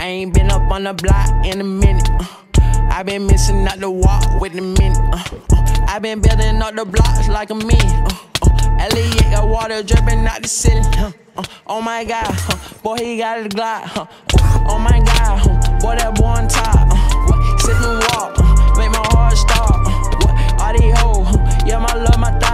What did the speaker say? I ain't been up on the block in a minute. I been missing out the walk with the minute. I been building up the blocks like a minute. Elliot got water dripping out the ceiling. Oh my God, boy he got a Glock. Oh my God, boy that boy on top. Sit and walk, make my heart stop. All these hoes, yeah my love, my thoughts.